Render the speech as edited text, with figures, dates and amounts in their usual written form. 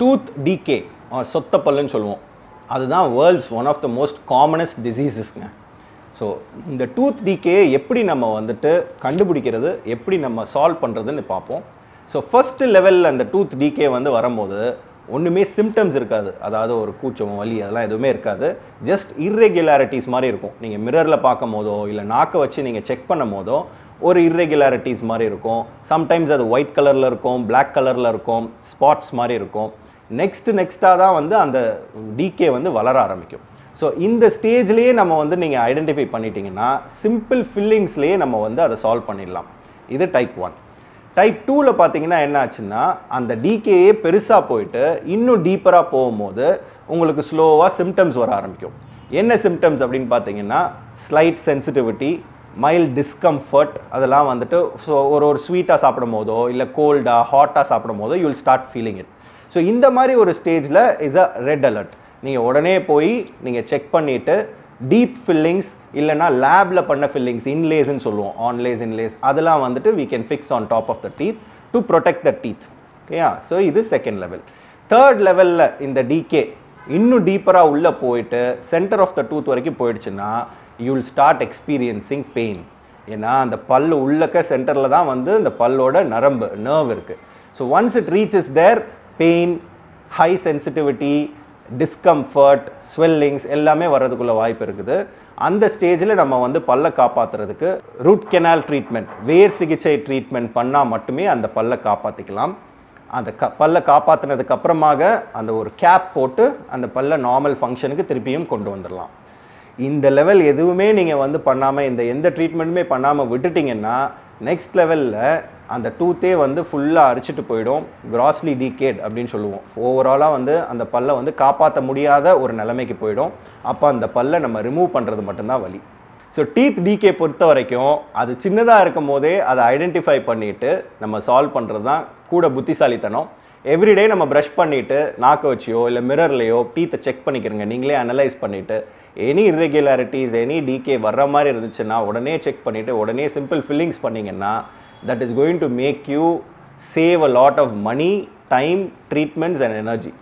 tooth decay or சொத்தப்பல்லுன்னு சொல்லுவோம். அதுதான் world's one of the most commonest diseasesங்க. ஸோ இந்த டூத் டிகே எப்படி நம்ம வந்துட்டு கண்டுபிடிக்கிறது, எப்படி நம்ம சால்வ் பண்ணுறதுன்னு பார்ப்போம். ஸோ ஃபஸ்ட்டு லெவலில் அந்த டூத் டிகே வந்து வரும்போது ஒன்றுமே சிம்டம்ஸ் இருக்காது, அதாவது ஒரு கூச்சம் வலி அதெல்லாம் எதுவுமே இருக்காது, ஜஸ்ட் இர்ரெகுலாரிட்டிஸ் மாதிரி இருக்கும். நீங்கள் மிரரில் பார்க்கும் போதோ இல்லை நாக்கை வச்சு நீங்கள் செக் பண்ணும் போதோ ஒரு இர்ரெகுலாரிட்டிஸ் மாதிரி இருக்கும். சம்டைம்ஸ் அது ஒயிட் கலரில் இருக்கும், பிளாக் கலரில் இருக்கும், ஸ்பாட்ஸ் மாதிரி இருக்கும். நெக்ஸ்ட்டாக தான் வந்து அந்த டிகே வந்து வளர ஆரம்பிக்கும். ஸோ இந்த ஸ்டேஜ்லேயே நம்ம வந்து நீங்கள் ஐடென்டிஃபை பண்ணிட்டீங்கன்னா சிம்பிள் ஃபில்லிங்ஸ்லேயே நம்ம வந்து அதை சால்வ் பண்ணிடலாம். இது டைப் ஒன். டைப் டூவில் பார்த்தீங்கன்னா என்ன ஆச்சுன்னா, அந்த டிகேயே பெருசாக போயிட்டு இன்னும் டீப்பராக போகும்போது உங்களுக்கு ஸ்லோவாக சிம்டம்ஸ் வர ஆரம்பிக்கும். என்ன சிம்டம்ஸ் அப்படின்னு பார்த்தீங்கன்னா, ஸ்லைட் சென்சிட்டிவிட்டி, மைல்ட் டிஸ்கம்ஃபர்ட், அதெல்லாம் வந்துட்டு ஸோ ஒரு ஸ்வீட்டாக சாப்பிடும் போதோ இல்லை கோல்டாக ஹாட்டாக சாப்பிடும் போதோ you'll start feeling it. So இந்த மாதிரி ஒரு ஸ்டேஜில் இஸ் அ ரெட் அலர்ட். நீங்கள் உடனே போய் நீங்கள் செக் பண்ணிவிட்டு டீப் ஃபில்லிங்ஸ் இல்லைனா லேபில் பண்ண ஃபில்லிங்ஸ், இன்லேஸ்ன்னு சொல்லுவோம், ஆன்லேஸ் இன்லேஸ், அதெல்லாம் வந்துட்டு we can fix on top of the teeth to protect the teeth. ஓகேயா? ஸோ இது செகண்ட் லெவல். தேர்ட் லெவலில் இந்த டிகே இன்னும் டீப்பராக உள்ளே போயிட்டு சென்டர் ஆஃப் த டூத் வரைக்கும் போயிடுச்சுன்னா you will start experiencing pain. ஏன்னா அந்த பல் உள்ளக்க சென்டரில் தான் வந்து இந்த பல்லோட நரம்பு நர்வ் இருக்குது. So once it reaches there, pain, high sensitivity, discomfort, swellings எல்லாமே வர்றதுக்குள்ள வாய்ப்பு இருக்குது. அந்த ஸ்டேஜில் நம்ம வந்து பல்லை காப்பாற்றுறதுக்கு ரூட் கெனால் ட்ரீட்மெண்ட், வேர் சிகிச்சை ட்ரீட்மெண்ட் பண்ணால் மட்டுமே அந்த பல்லை காப்பாற்றிக்கலாம். அந்த பல்லை காப்பாற்றினதுக்கப்புறமாக அந்த ஒரு கேப் போட்டு அந்த பல்லை நார்மல் ஃபங்க்ஷனுக்கு திருப்பியும் கொண்டு வந்துடலாம். இந்த லெவல் எதுவுமே நீங்கள் வந்து பண்ணாமல், இந்த எந்த ட்ரீட்மெண்ட்டுமே பண்ணாமல் விட்டுட்டிங்கன்னா நெக்ஸ்ட் லெவலில் அந்த டூத்தே வந்து ஃபுல்லாக அரிச்சிட்டு போயிடும். கிராஸ்லி டிகேட் அப்படின்னு சொல்லுவோம். ஓவராலாக வந்து அந்த பல்லை வந்து காப்பாற்ற முடியாத ஒரு நிலைமைக்கு போயிடும். அப்போ அந்த பல்லை நம்ம ரிமூவ் பண்ணுறது மட்டும்தான் வழி. ஸோ டீத் டிகே பொறுத்த வரைக்கும் அது சின்னதாக இருக்கும் போதே அதை ஐடென்டிஃபை பண்ணிவிட்டு நம்ம சால்வ் பண்ணுறது தான் கூட புத்திசாலித்தனம். எவ்ரிடே நம்ம ப்ரஷ் பண்ணிவிட்டு நாக்க வச்சியோ இல்லை மிரர்லையோ டீத்தை செக் பண்ணிக்கிறங்க. நீங்களே அனலைஸ் பண்ணிவிட்டு எனி இர்ரெகுலாரிட்டிஸ், எனி டிகே வர்ற மாதிரி இருந்துச்சுன்னா உடனே செக் பண்ணிவிட்டு உடனே சிம்பிள் ஃபில்லிங்ஸ் பண்ணிங்கன்னா that is going to make you save a lot of money, time, treatments and energy.